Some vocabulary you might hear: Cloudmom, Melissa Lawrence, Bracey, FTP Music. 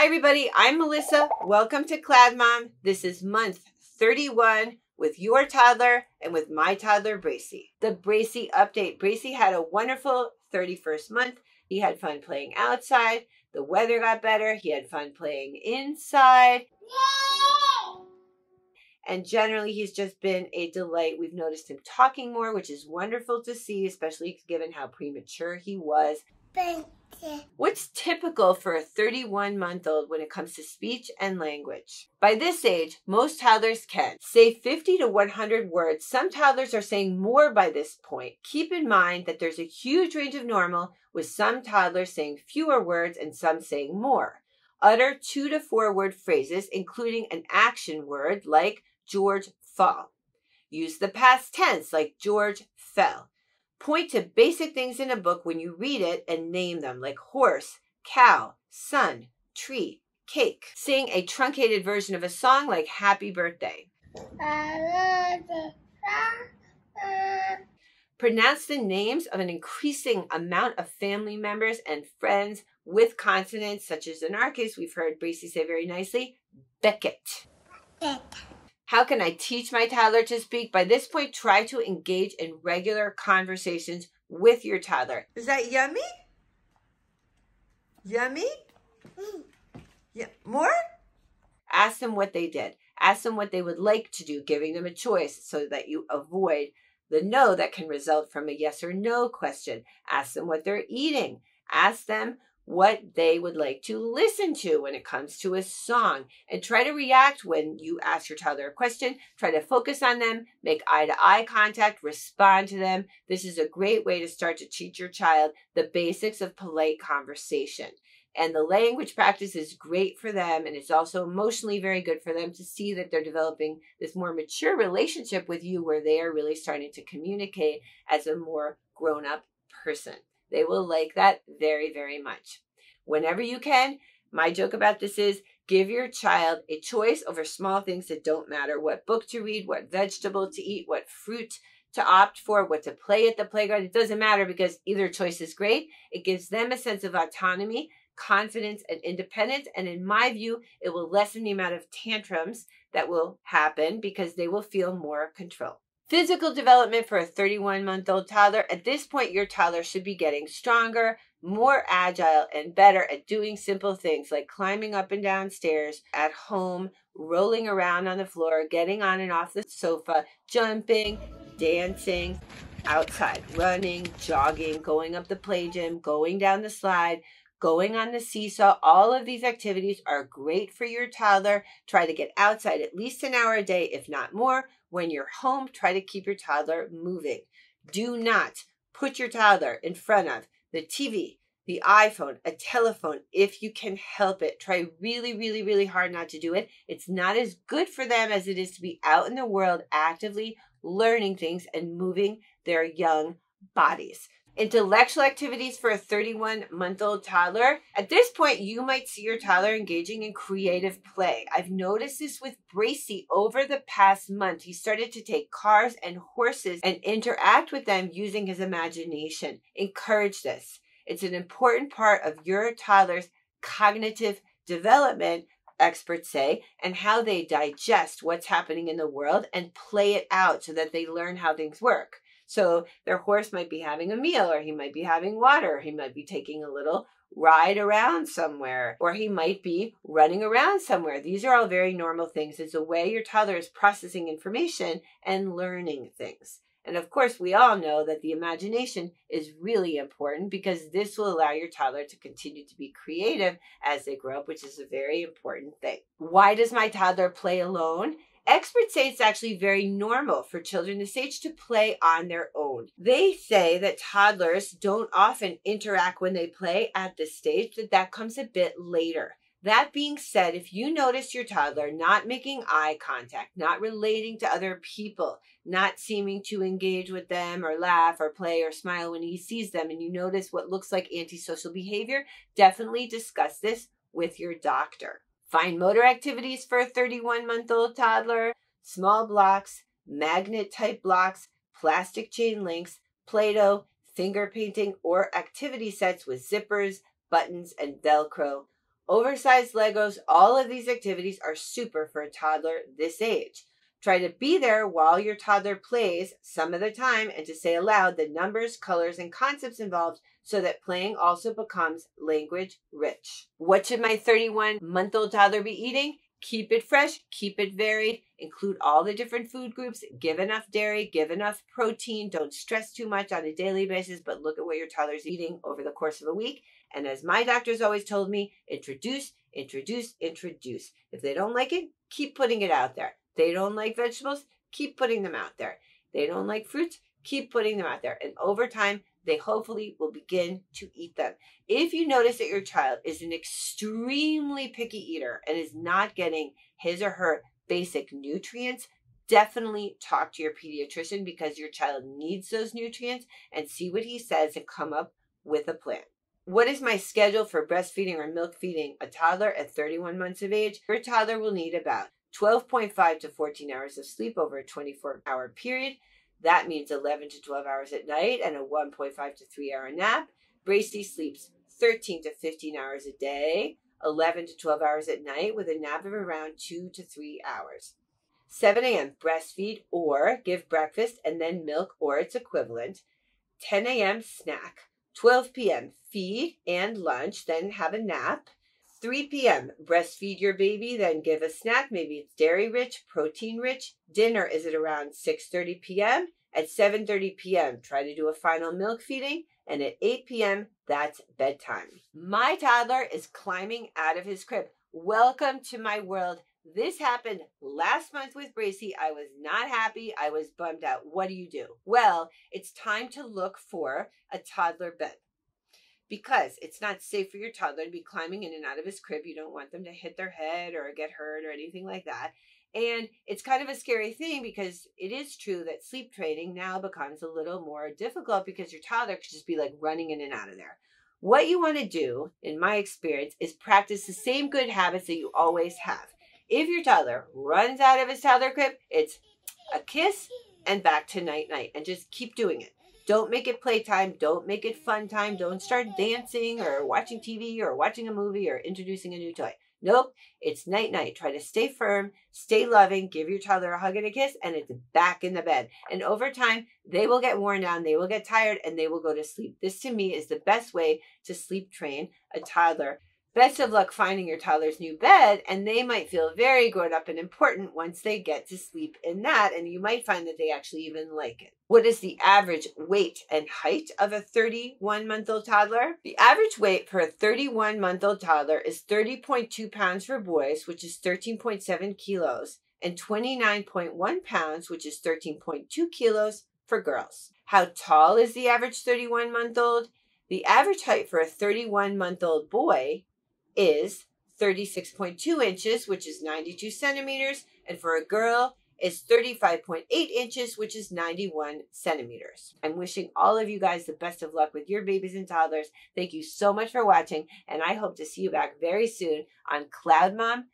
Hi everybody, I'm Melissa. Welcome to Cloudmom. This is month 31 with your toddler and with my toddler, Bracey. The Bracey update. Bracey had a wonderful 31st month. He had fun playing outside. The weather got better. He had fun playing inside. Yay! And generally, he's just been a delight. We've noticed him talking more, which is wonderful to see, especially given how premature he was. Thank you. What's typical for a 31-month-old when it comes to speech and language? By this age, most toddlers can say 50 to 100 words. Some toddlers are saying more by this point. Keep in mind that there's a huge range of normal, with some toddlers saying fewer words and some saying more. Utter 2 to 4 word phrases, including an action word like George fall. Use the past tense like George fell. Point to basic things in a book when you read it and name them, like horse, cow, sun, tree, cake. Sing a truncated version of a song like Happy Birthday. Pronounce the names of an increasing amount of family members and friends with consonants, such as in our case, we've heard Bracey say very nicely, Beckett. Beckett. How can I teach my toddler to speak? By this point, try to engage in regular conversations with your toddler. Is that yummy? Yummy? Yeah. More? Ask them what they did. Ask them what they would like to do, giving them a choice so that you avoid the no that can result from a yes or no question. Ask them what they're eating. Ask them what they would like to listen to when it comes to a song, and try to react when you ask your toddler a question. Try to focus on them, make eye-to-eye contact, respond to them. This is a great way to start to teach your child the basics of polite conversation. And the language practice is great for them, and it's also emotionally very good for them to see that they're developing this more mature relationship with you, where they are really starting to communicate as a more grown-up person. They will like that very, very much. Whenever you can, my joke about this is give your child a choice over small things that don't matter. What book to read, what vegetable to eat, what fruit to opt for, what to play at the playground. It doesn't matter because either choice is great. It gives them a sense of autonomy, confidence, and independence. And in my view, it will lessen the amount of tantrums that will happen because they will feel more control. Physical development for a 31-month-old toddler. At this point, your toddler should be getting stronger, more agile, and better at doing simple things like climbing up and down stairs at home, rolling around on the floor, getting on and off the sofa, jumping, dancing, outside, running, jogging, going up the play gym, going down the slide, going on the seesaw. All of these activities are great for your toddler. Try to get outside at least an hour a day, if not more. When you're home, try to keep your toddler moving. Do not put your toddler in front of the TV, the iPhone, a telephone, if you can help it. Try really, really, really hard not to do it. It's not as good for them as it is to be out in the world actively learning things and moving their young bodies. Intellectual activities for a 31-month-old toddler. At this point, you might see your toddler engaging in creative play. I've noticed this with Bracey over the past month. He started to take cars and horses and interact with them using his imagination. Encourage this. It's an important part of your toddler's cognitive development, experts say, and how they digest what's happening in the world and play it out so that they learn how things work. So their horse might be having a meal, or he might be having water, or he might be taking a little ride around somewhere, or he might be running around somewhere. These are all very normal things. It's a way your toddler is processing information and learning things. And of course, we all know that the imagination is really important because this will allow your toddler to continue to be creative as they grow up, which is a very important thing. Why does my toddler play alone? Experts say it's actually very normal for children this age to play on their own. They say that toddlers don't often interact when they play at this stage, that comes a bit later. That being said, if you notice your toddler not making eye contact, not relating to other people, not seeming to engage with them or laugh or play or smile when he sees them, and you notice what looks like antisocial behavior, definitely discuss this with your doctor. Fine motor activities for a 31-month-old toddler, small blocks, magnet-type blocks, plastic chain links, Play-Doh, finger painting, or activity sets with zippers, buttons, and Velcro. Oversized Legos, all of these activities are super for a toddler this age. Try to be there while your toddler plays some of the time and to say aloud the numbers, colors, and concepts involved so that playing also becomes language rich. What should my 31-month-old toddler be eating? Keep it fresh, keep it varied, include all the different food groups, give enough dairy, give enough protein, don't stress too much on a daily basis, but look at what your toddler's eating over the course of a week. And as my doctor's always told me, introduce, introduce, introduce. If they don't like it, keep putting it out there. They don't like vegetables, keep putting them out there. They don't like fruits, keep putting them out there. And over time, they hopefully will begin to eat them. If you notice that your child is an extremely picky eater and is not getting his or her basic nutrients, definitely talk to your pediatrician because your child needs those nutrients and see what he says and come up with a plan. What is my schedule for breastfeeding or milk feeding a toddler at 31 months of age? Your toddler will need about 12.5 to 14 hours of sleep over a 24-hour period. That means 11 to 12 hours at night and a 1.5 to 3-hour nap. Bracey sleeps 13 to 15 hours a day, 11 to 12 hours at night with a nap of around 2 to 3 hours. 7 a.m. breastfeed or give breakfast and then milk or its equivalent. 10 a.m. snack. 12 p.m. feed and lunch, then have a nap. 3 p.m. breastfeed your baby, then give a snack. Maybe it's dairy-rich, protein-rich. Dinner is at around 6:30 p.m. At 7:30 p.m., try to do a final milk feeding. And at 8 p.m., that's bedtime. My toddler is climbing out of his crib. Welcome to my world. This happened last month with Bracey. I was not happy. I was bummed out. What do? Well, it's time to look for a toddler bed because it's not safe for your toddler to be climbing in and out of his crib. You don't want them to hit their head or get hurt or anything like that. And it's kind of a scary thing because it is true that sleep training now becomes a little more difficult because your toddler could just be like running in and out of there. What you want to do, in my experience, is practice the same good habits that you always have. If your toddler runs out of his toddler crib, it's a kiss and back to night-night and just keep doing it. Don't make it playtime. Don't make it fun time. Don't start dancing or watching TV or watching a movie or introducing a new toy. Nope, it's night-night. Try to stay firm, stay loving, give your toddler a hug and a kiss, and it's back in the bed. And over time, they will get worn down, they will get tired, and they will go to sleep. This, to me, is the best way to sleep train a toddler. Best of luck finding your toddler's new bed, and they might feel very grown up and important once they get to sleep in that, and you might find that they actually even like it. What is the average weight and height of a 31-month-old toddler? The average weight for a 31-month-old toddler is 30.2 pounds for boys, which is 13.7 kilos, and 29.1 pounds, which is 13.2 kilos for girls. How tall is the average 31-month-old? The average height for a 31-month-old boy is 36.2 inches, which is 92 centimeters, and for a girl is 35.8 inches, which is 91 centimeters. I'm wishing all of you guys the best of luck with your babies and toddlers. Thank you so much for watching, and I hope to see you back very soon on cloudmom.com.